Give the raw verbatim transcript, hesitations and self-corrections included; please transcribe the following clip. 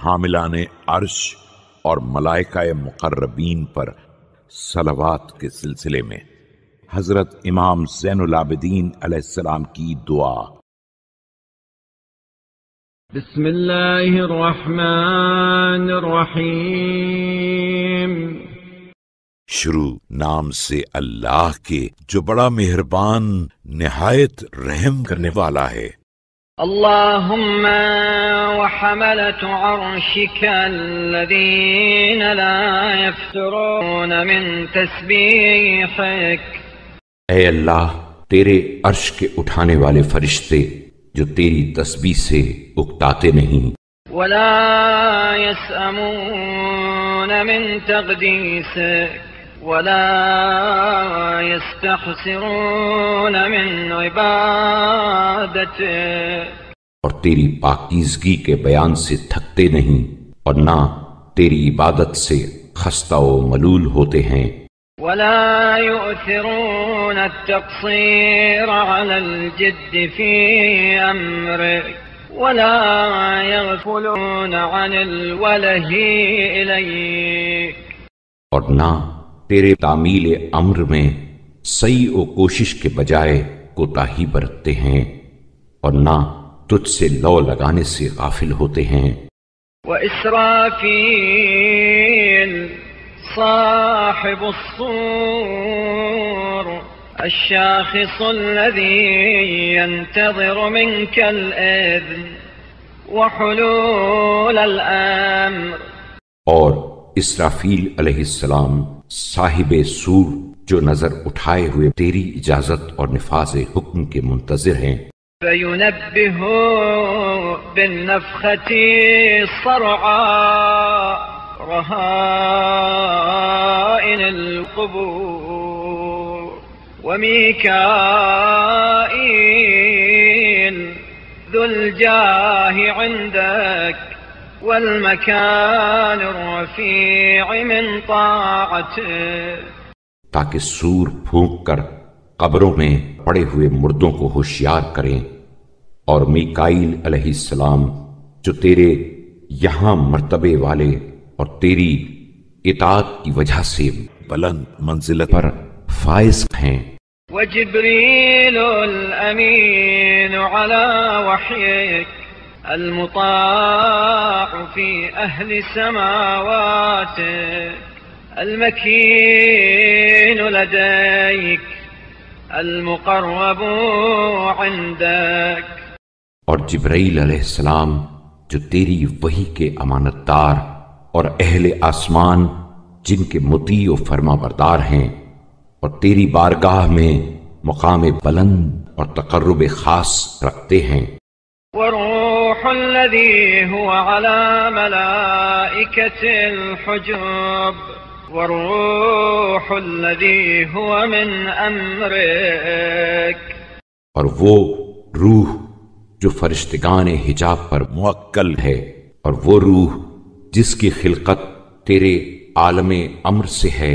हामिलान अर्श और मलायका मुकर्रबीन पर सलावात के सिलसिले में हजरत इमाम सैनुलाबदीन अलैहिस्सलाम की दुआ। बिस्मिल्लाहिर्रहमानिर्रहीम। शुरू नाम से अल्लाह के, जो बड़ा मेहरबान निहायत रहम करने वाला है। अल्लाहुम्मा व हमलत अर्शिकल्लज़ीना ला यफ्तरून मिन तस्बीहिक। ऐ अल्लाह, तेरे अर्श के उठाने वाले फरिश्ते जो तेरी तस्बीह से उकताते नहीं। वला यस्अमून मिन तक़दीसक वला यस्तखसिरून मिन इबादत। और तेरी पाकीज़गी के बयान से थकते नहीं और ना तेरी इबादत से खस्ता व मलूल होते हैं। वला युथिरून अत-तक़सीर अला अल-जिद्द फी अम्र वला यग़फलून अन अल-वलही इलैक। और ना तेरे तामील अम्र में सही ओ कोशिश के बजाय कोताही बरतते हैं और ना तुझसे लौ लगाने से गाफिल होते हैं। व इसराफील साहिब सूर الشاخص الذي ينتظر منك الأذن وحلول الأمر। और इसराफील अलैहिस्सलाम साहिबे सूर, जो नजर उठाए हुए तेरी इजाजत और नफाजे हुक्म के मुंतजिर हैं। ताकि सूर फूंक कर कब्रों में पड़े हुए मुर्दों को होशियार करें। और मीकाईल अलैहिस्सलाम, जो तेरे यहाँ मर्तबे वाले और तेरी इताअत की वजह से बुलंद मंजिल पर फाइज हैं। वजिब्रीलुल अमीन अला वहयिक المطاع في أهل السماوات المكين لديك المقرب عندك। और जिब्राइल अलैहिस्सलाम, जो तेरी वही के अमानतदार और अहले आसमान जिनके मुती और फरमाबरदार हैं और तेरी बारगाह में मकाम बुलंद और तकर्रुब खास रखते हैं। الذي هو على ملائكة الحجوب والروح الذي هو من أمرك। और वो रूह जो फरिश्तेगान हिजाब पर मुअक्कल है और वो रूह जिसकी खिलकत तेरे आलम अम्र से है